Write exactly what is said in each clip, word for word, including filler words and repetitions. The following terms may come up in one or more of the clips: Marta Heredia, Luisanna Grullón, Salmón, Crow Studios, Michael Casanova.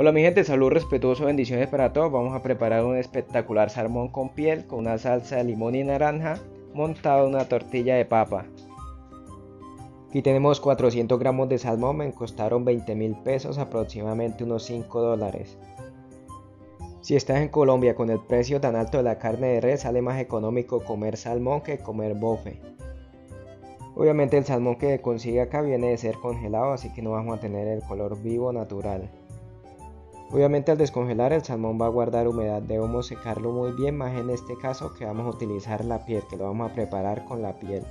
Hola mi gente, salud respetuoso, bendiciones para todos. Vamos a preparar un espectacular salmón con piel con una salsa de limón y naranja montado en una tortilla de papa. Aquí tenemos cuatrocientos gramos de salmón, me costaron veinte mil pesos, aproximadamente unos cinco dólares. Si estás en Colombia, con el precio tan alto de la carne de res sale más económico comer salmón que comer bofe. Obviamente el salmón que consigue acá viene de ser congelado, así que no vamos a tener el color vivo natural. Obviamente al descongelar el salmón va a guardar humedad, debemos secarlo muy bien, más en este caso que vamos a utilizar la piel, que lo vamos a preparar con la piel.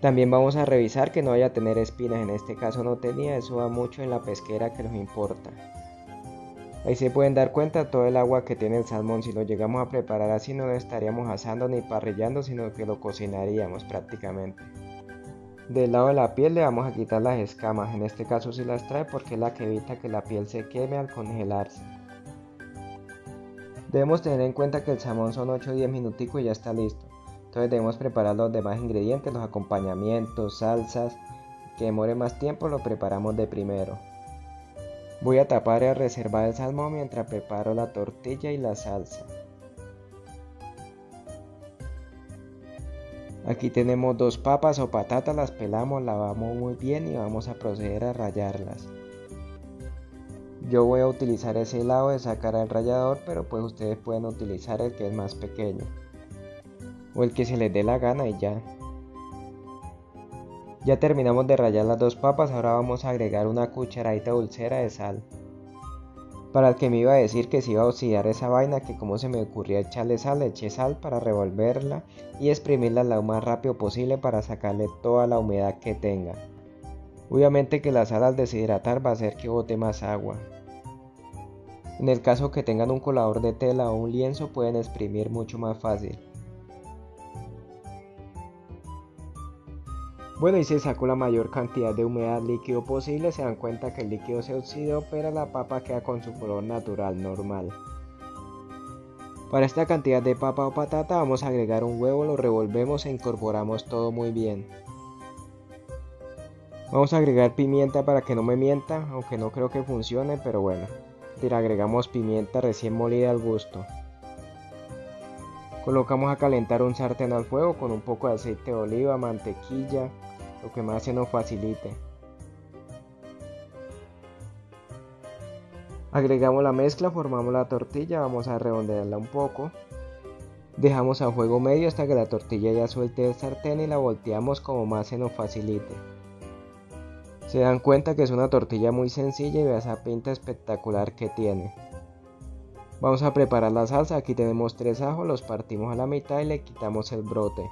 También vamos a revisar que no vaya a tener espinas, en este caso no tenía, eso va mucho en la pesquera que nos importa. Ahí se pueden dar cuenta todo el agua que tiene el salmón, si lo llegamos a preparar así no lo estaríamos asando ni parrillando, sino que lo cocinaríamos prácticamente. Del lado de la piel le vamos a quitar las escamas, en este caso sí las trae porque es la que evita que la piel se queme al congelarse. Debemos tener en cuenta que el salmón son ocho a diez minuticos y ya está listo. Entonces debemos preparar los demás ingredientes, los acompañamientos, salsas, que demore más tiempo lo preparamos de primero. Voy a tapar y a reservar el salmón mientras preparo la tortilla y la salsa. Aquí tenemos dos papas o patatas, las pelamos, lavamos muy bien y vamos a proceder a rallarlas. Yo voy a utilizar ese lado de sacar al rallador, pero pues ustedes pueden utilizar el que es más pequeño o el que se les dé la gana y ya. Ya terminamos de rallar las dos papas, ahora vamos a agregar una cucharadita dulcera de sal. Para el que me iba a decir que se iba a oxidar esa vaina, que como se me ocurría echarle sal, le eché sal para revolverla y exprimirla lo más rápido posible para sacarle toda la humedad que tenga. Obviamente que la sal al deshidratar va a hacer que bote más agua. En el caso que tengan un colador de tela o un lienzo pueden exprimir mucho más fácil. Bueno, y se sacó la mayor cantidad de humedad líquido posible, se dan cuenta que el líquido se oxidó, pero la papa queda con su color natural, normal. Para esta cantidad de papa o patata vamos a agregar un huevo, lo revolvemos e incorporamos todo muy bien. Vamos a agregar pimienta para que no me mienta, aunque no creo que funcione, pero bueno. Le agregamos pimienta recién molida al gusto. Colocamos a calentar un sartén al fuego con un poco de aceite de oliva, mantequilla, lo que más se nos facilite. Agregamos la mezcla, formamos la tortilla, vamos a redondearla un poco. Dejamos a fuego medio hasta que la tortilla ya suelte el sartén y la volteamos como más se nos facilite. Se dan cuenta que es una tortilla muy sencilla y vean esa pinta espectacular que tiene. Vamos a preparar la salsa, aquí tenemos tres ajos, los partimos a la mitad y le quitamos el brote.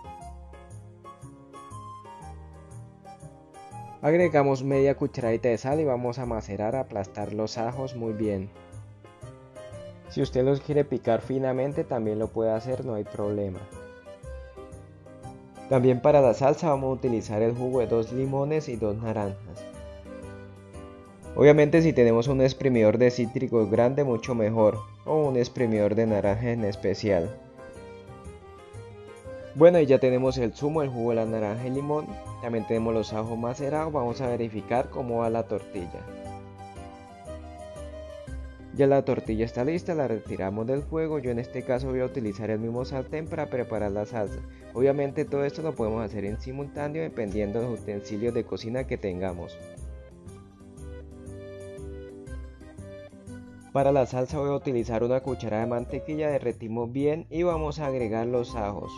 Agregamos media cucharadita de sal y vamos a macerar, a aplastar los ajos muy bien. Si usted los quiere picar finamente también lo puede hacer, no hay problema. También para la salsa vamos a utilizar el jugo de dos limones y dos naranjas. Obviamente si tenemos un exprimidor de cítricos grande mucho mejor, o un exprimidor de naranja en especial. Bueno, y ya tenemos el zumo, el jugo de la naranja y limón. También tenemos los ajos macerados, vamos a verificar cómo va la tortilla. Ya la tortilla está lista, la retiramos del fuego. Yo en este caso voy a utilizar el mismo sartén para preparar la salsa. Obviamente todo esto lo podemos hacer en simultáneo dependiendo de los utensilios de cocina que tengamos. Para la salsa voy a utilizar una cucharada de mantequilla, derretimos bien y vamos a agregar los ajos.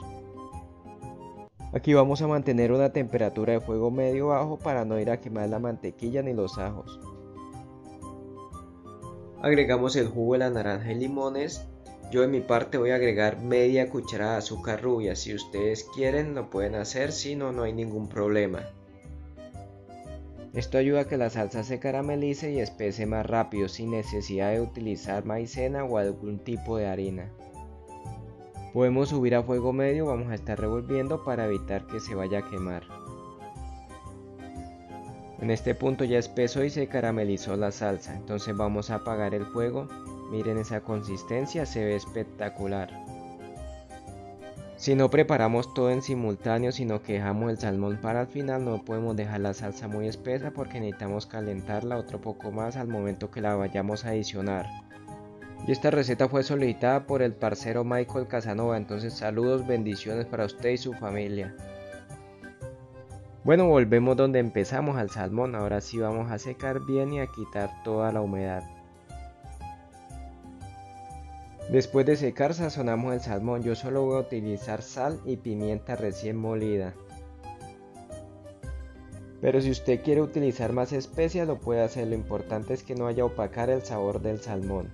Aquí vamos a mantener una temperatura de fuego medio bajo para no ir a quemar la mantequilla ni los ajos. Agregamos el jugo de la naranja y limones. Yo en mi parte voy a agregar media cucharada de azúcar rubia, si ustedes quieren lo pueden hacer, si no, no hay ningún problema. Esto ayuda a que la salsa se caramelice y espese más rápido sin necesidad de utilizar maicena o algún tipo de harina. Podemos subir a fuego medio, vamos a estar revolviendo para evitar que se vaya a quemar. En este punto ya espesó y se caramelizó la salsa, entonces vamos a apagar el fuego. Miren esa consistencia, se ve espectacular. Si no preparamos todo en simultáneo, sino que dejamos el salmón para el final, no podemos dejar la salsa muy espesa porque necesitamos calentarla otro poco más al momento que la vayamos a adicionar. Y esta receta fue solicitada por el parcero Michael Casanova, entonces saludos, bendiciones para usted y su familia. Bueno, volvemos donde empezamos, al salmón. Ahora sí vamos a secar bien y a quitar toda la humedad. Después de secar, sazonamos el salmón. Yo solo voy a utilizar sal y pimienta recién molida, pero si usted quiere utilizar más especias lo puede hacer. Lo importante es que no vaya a opacar el sabor del salmón.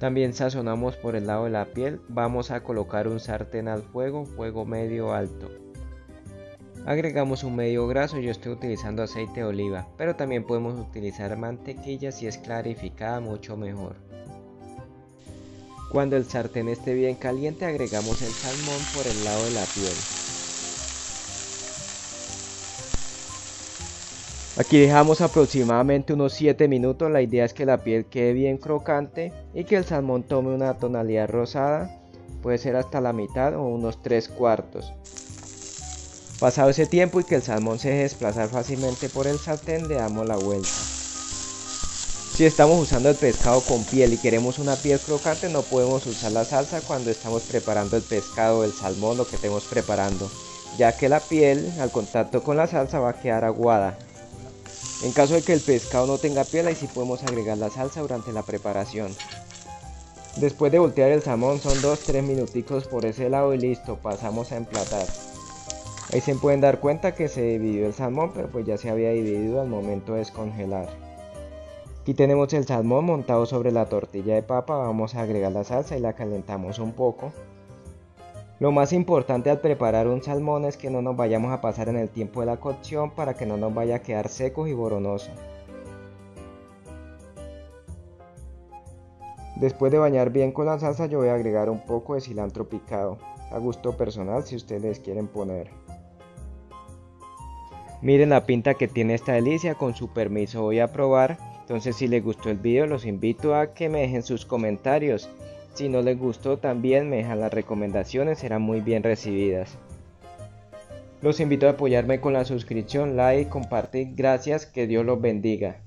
También sazonamos por el lado de la piel. Vamos a colocar un sartén al fuego, fuego medio alto. Agregamos un medio graso, yo estoy utilizando aceite de oliva, pero también podemos utilizar mantequilla, si es clarificada mucho mejor. Cuando el sartén esté bien caliente, agregamos el salmón por el lado de la piel. Aquí dejamos aproximadamente unos siete minutos. La idea es que la piel quede bien crocante y que el salmón tome una tonalidad rosada, puede ser hasta la mitad o unos tres cuartos. Pasado ese tiempo y que el salmón se deje desplazar fácilmente por el sartén, le damos la vuelta. Si estamos usando el pescado con piel y queremos una piel crocante, no podemos usar la salsa cuando estamos preparando el pescado, el salmón, lo que estemos preparando, ya que la piel al contacto con la salsa va a quedar aguada. En caso de que el pescado no tenga piel, ahí sí podemos agregar la salsa durante la preparación. Después de voltear el salmón, son dos a tres minuticos por ese lado y listo, pasamos a emplatar. Ahí se pueden dar cuenta que se dividió el salmón, pero pues ya se había dividido al momento de descongelar. Aquí tenemos el salmón montado sobre la tortilla de papa. Vamos a agregar la salsa y la calentamos un poco. Lo más importante al preparar un salmón es que no nos vayamos a pasar en el tiempo de la cocción para que no nos vaya a quedar seco y boronoso. Después de bañar bien con la salsa, yo voy a agregar un poco de cilantro picado, a gusto personal si ustedes les quieren poner. Miren la pinta que tiene esta delicia. Con su permiso voy a probar. Entonces, si les gustó el video, los invito a que me dejen sus comentarios. Si no les gustó, también me dejan las recomendaciones, serán muy bien recibidas. Los invito a apoyarme con la suscripción, like, compartir. Gracias, que Dios los bendiga.